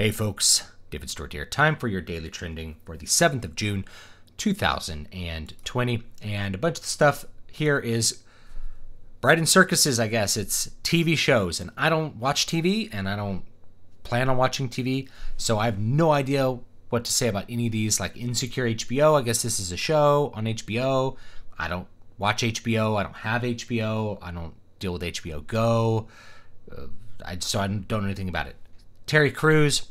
Hey folks, David Stewart here. Time for your daily trending for the 7th of June, 2020. And a bunch of stuff here is Bread and Circuses, I guess. It's TV shows, and I don't watch TV, and I don't plan on watching TV, so I have no idea what to say about any of these, like Insecure HBO. I guess this is a show on HBO. I don't watch HBO. I don't have HBO. I don't deal with HBO Go. So I don't know anything about it. Terry Crews,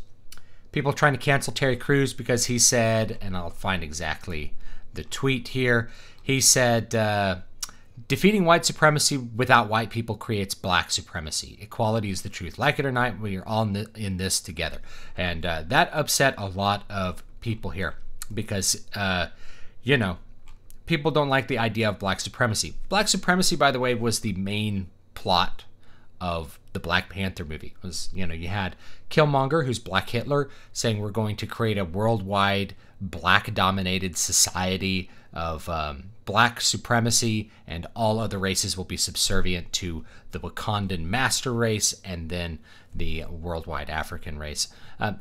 people trying to cancel Terry Crews because he said, and I'll find exactly the tweet here, he said, defeating white supremacy without white people creates black supremacy. Equality is the truth. Like it or not, we are all in this together. And that upset a lot of people here because, you know, people don't like the idea of black supremacy. Black supremacy, by the way, was the main plot of the Black Panther movie. It was, you know, you had Killmonger, who's Black Hitler, saying we're going to create a worldwide black dominated society of black supremacy, and all other races will be subservient to the Wakandan master race and then the worldwide African race.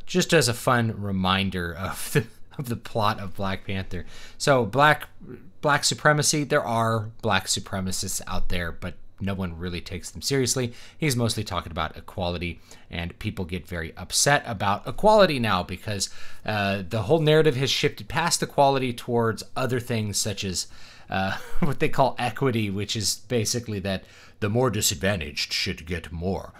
Just as a fun reminder of the plot of Black Panther. So black supremacy, there are black supremacists out there, but no one really takes them seriously. He's mostly talking about equality, and people get very upset about equality now because the whole narrative has shifted past equality towards other things such as what they call equity, which is basically that the more disadvantaged should get more,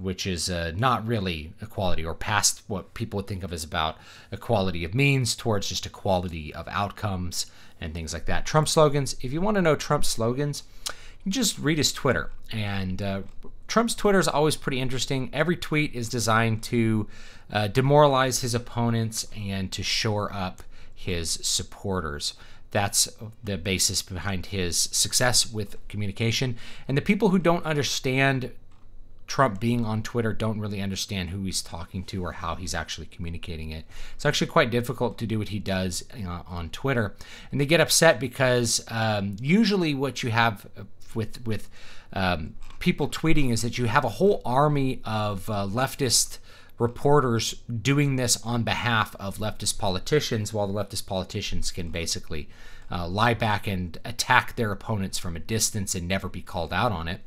which is not really equality, or past what people would think of as about equality of means towards just equality of outcomes and things like that. Trump slogans. If you want to know Trump slogans, you just read his Twitter, and Trump's Twitter is always pretty interesting. Every tweet is designed to demoralize his opponents and to shore up his supporters. That's the basis behind his success with communication. And the people who don't understand Trump being on Twitter don't really understand who he's talking to or how he's actually communicating it. It's actually quite difficult to do what he does on Twitter, and they get upset because usually what you have with people tweeting is that you have a whole army of leftist reporters doing this on behalf of leftist politicians, while the leftist politicians can basically lie back and attack their opponents from a distance and never be called out on it.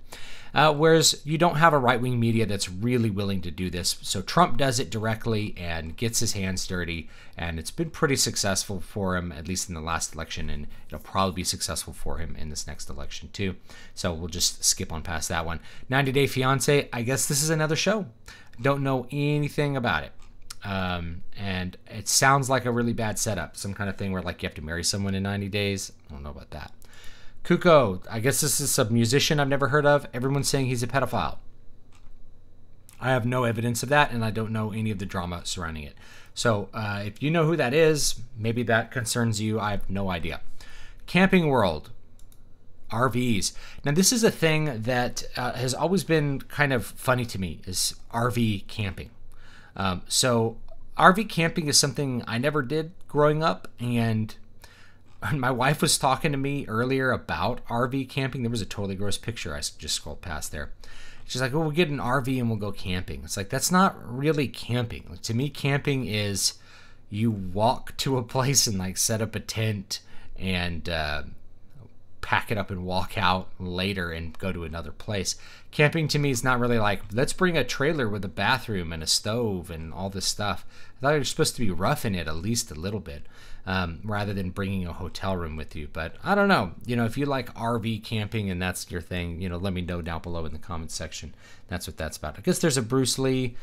Whereas you don't have a right-wing media that's really willing to do this. So Trump does it directly and gets his hands dirty, and it's been pretty successful for him, at least in the last election, and it'll probably be successful for him in this next election too. So we'll just skip on past that one. 90 Day Fiancé, I guess this is another show. Don't know anything about it. And it sounds like a really bad setup, some kind of thing where like you have to marry someone in 90 days. I don't know about that. Kuko, I guess this is a musician I've never heard of. Everyone's saying he's a pedophile. I have no evidence of that, and I don't know any of the drama surrounding it. So if you know who that is, maybe that concerns you. I have no idea. Camping World, RVs. Now this is a thing that has always been kind of funny to me, is RV camping. So RV camping is something I never did growing up, and my wife was talking to me earlier about RV camping. There was a totally gross picture I just scrolled past there. She's like, oh, we'll get an RV and we'll go camping. It's like, that's not really camping. Like, to me, camping is you walk to a place and like set up a tent and pack it up and walk out later and go to another place. Camping to me is not really like, let's bring a trailer with a bathroom and a stove and all this stuff. I thought you're supposed to be roughing it at least a little bit, rather than bringing a hotel room with you. But I don't know, you know, if you like RV camping and that's your thing, you know, let me know down below in the comments section. That's what that's about. I guess there's a Bruce Lee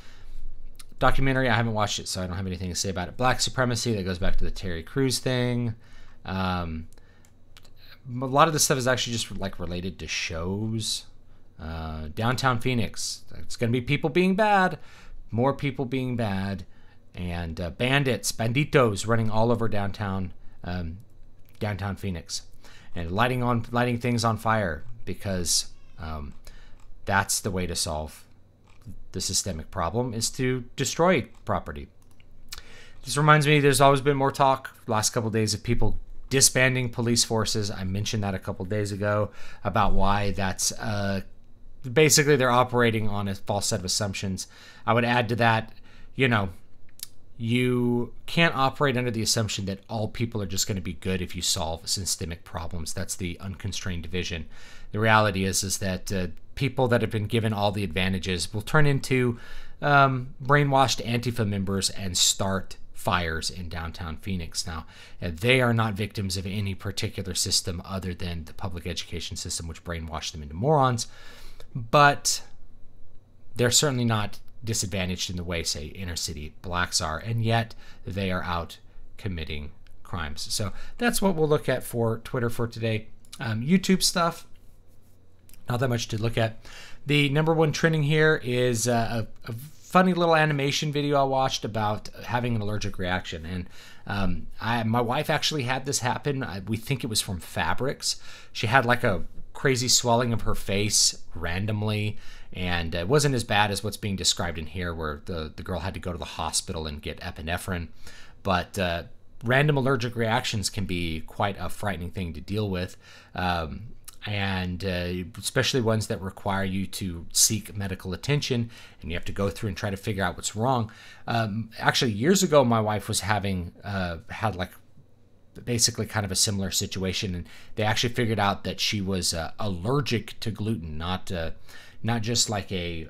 documentary. I haven't watched it, so I don't have anything to say about it. Black supremacy, that goes back to the Terry Crews thing. A lot of this stuff is actually just like related to shows. Downtown Phoenix, it's going to be people being bad, more people being bad, and banditos running all over downtown, downtown Phoenix, and lighting things on fire, because that's the way to solve the systemic problem, is to destroy property. This reminds me, there's always been more talk last couple of days of people disbanding police forces. I mentioned that a couple days ago about why that's basically they're operating on a false set of assumptions. I would add to that, you know, you can't operate under the assumption that all people are just going to be good if you solve systemic problems. That's the unconstrained vision. The reality is that people that have been given all the advantages will turn into brainwashed Antifa members and start fires in downtown Phoenix. Now, they are not victims of any particular system other than the public education system, which brainwashed them into morons, but they're certainly not disadvantaged in the way, say, inner city blacks are, and yet they are out committing crimes. So that's what we'll look at for Twitter for today. YouTube stuff, not that much to look at. The number one trending here is a funny little animation video I watched about having an allergic reaction, and my wife actually had this happen. We think it was from fabrics. She had like a crazy swelling of her face randomly, and it wasn't as bad as what's being described in here, where the girl had to go to the hospital and get epinephrine. But random allergic reactions can be quite a frightening thing to deal with, and especially ones that require you to seek medical attention, and you have to go through and try to figure out what's wrong. Actually, years ago, my wife was having had like basically kind of a similar situation, and they actually figured out that she was allergic to gluten, not just like a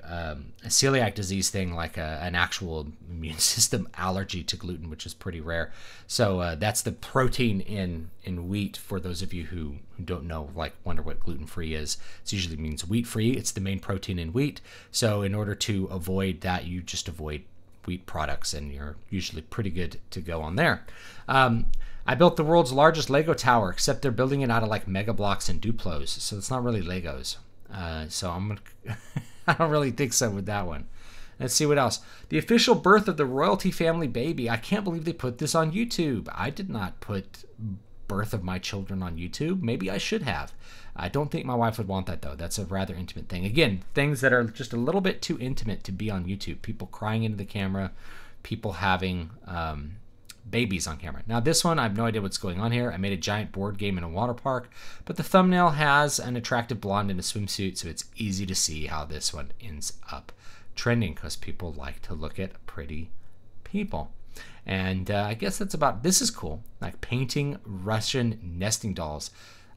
celiac disease thing, like an actual immune system allergy to gluten, which is pretty rare. So that's the protein in wheat, for those of you who don't know, like wonder what gluten-free is. It usually means wheat-free. It's the main protein in wheat. So in order to avoid that, you just avoid wheat products, and you're usually pretty good to go on there. I built the world's largest Lego tower, except they're building it out of like mega blocks and Duplos, so it's not really Legos. So I'm gonna, I don't really think so with that one. Let's see what else. The official birth of the royalty family baby. I can't believe they put this on YouTube. I did not put birth of my children on YouTube. Maybe I should have. I don't think my wife would want that, though. That's a rather intimate thing. Again, things that are just a little bit too intimate to be on YouTube. People crying into the camera, people having babies on camera. Now this one, I have no idea what's going on here. I made a giant board game in a water park, but the thumbnail has an attractive blonde in a swimsuit, so it's easy to see how this one ends up trending, because people like to look at pretty people. And I guess that's about, this is cool, like painting Russian nesting dolls.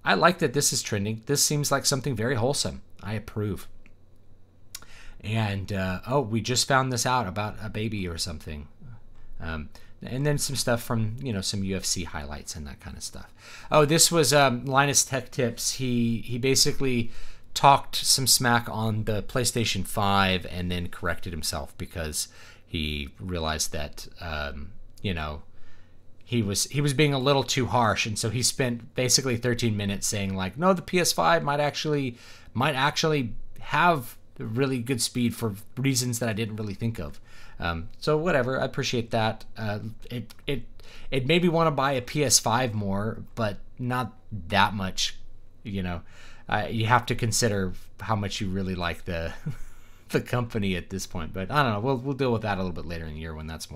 I like that this is trending. This seems like something very wholesome. I approve. And oh, we just found this out about a baby or something. And then some stuff from, you know, some UFC highlights and that kind of stuff. Oh, this was Linus Tech Tips. He basically talked some smack on the PlayStation 5 and then corrected himself because he realized that, you know, he was being a little too harsh. And so he spent basically 13 minutes saying like, no, the PS5 might actually have really good speed for reasons that I didn't really think of. So whatever, I appreciate that. It made me want to buy a PS5 more, but not that much, you know. You have to consider how much you really like the the company at this point. But I don't know, we'll deal with that a little bit later in the year when that's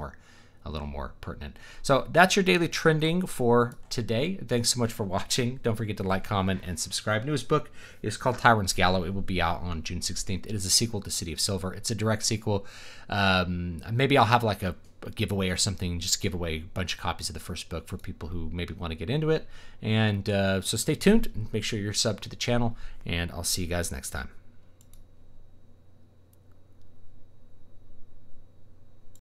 a little more pertinent. So that's your daily trending for today. Thanks so much for watching. Don't forget to like, comment, and subscribe. Newest book is called Tyrant's Gallow. It will be out on June 16th. It is a sequel to City of Silver. It's a direct sequel. Maybe I'll have like a giveaway or something, just give away a bunch of copies of the first book for people who maybe want to get into it. And so stay tuned. Make sure you're subbed to the channel, and I'll see you guys next time.